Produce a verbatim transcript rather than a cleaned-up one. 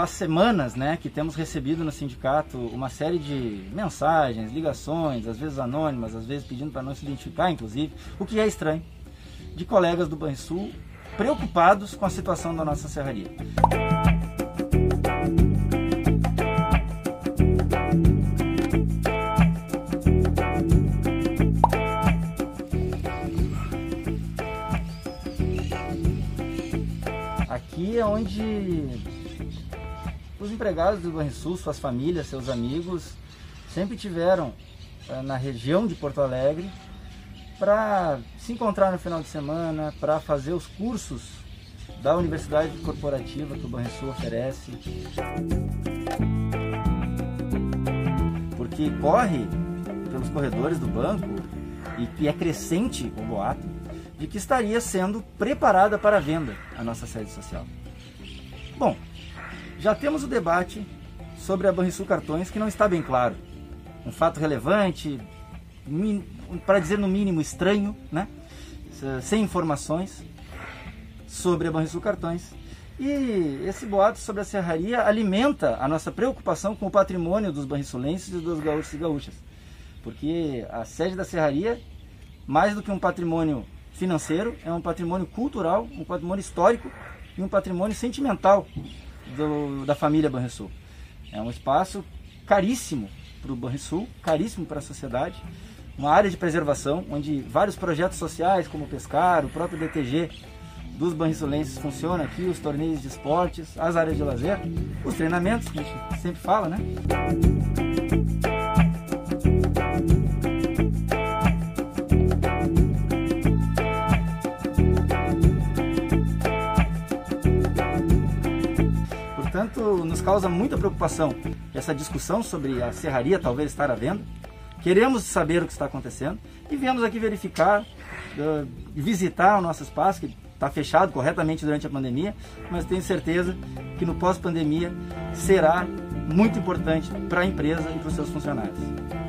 faz semanas, né, que temos recebido no sindicato uma série de mensagens, ligações, às vezes anônimas, às vezes pedindo para não se identificar, inclusive, o que é estranho, de colegas do Banrisul preocupados com a situação da nossa serraria. Aqui é onde os empregados do Banrisul, suas famílias, seus amigos, sempre tiveram na região de Porto Alegre para se encontrar no final de semana, para fazer os cursos da Universidade Corporativa que o Banrisul oferece. Porque corre pelos corredores do banco, e é crescente o boato, de que estaria sendo preparada para a venda a nossa sede social. Bom, já temos o debate sobre a Banrisul Cartões, que não está bem claro. Um fato relevante, para dizer no mínimo estranho, né? Sem informações sobre a Banrisul Cartões. E esse boato sobre a serraria alimenta a nossa preocupação com o patrimônio dos banrisulenses e dos gaúchos e gaúchas. Porque a sede da serraria, mais do que um patrimônio financeiro, é um patrimônio cultural, um patrimônio histórico e um patrimônio sentimental Do, da família Banrisul. É um espaço caríssimo para o Banrisul, caríssimo para a sociedade, uma área de preservação onde vários projetos sociais como o pescar, o próprio D T G dos banrisulenses funciona aqui, os torneios de esportes, as áreas de lazer, os treinamentos que a gente sempre fala, né? Portanto, nos causa muita preocupação essa discussão sobre a serraria talvez estar à venda. Queremos saber o que está acontecendo e viemos aqui verificar, visitar o nosso espaço, que está fechado corretamente durante a pandemia, mas tenho certeza que no pós-pandemia será muito importante para a empresa e para os seus funcionários.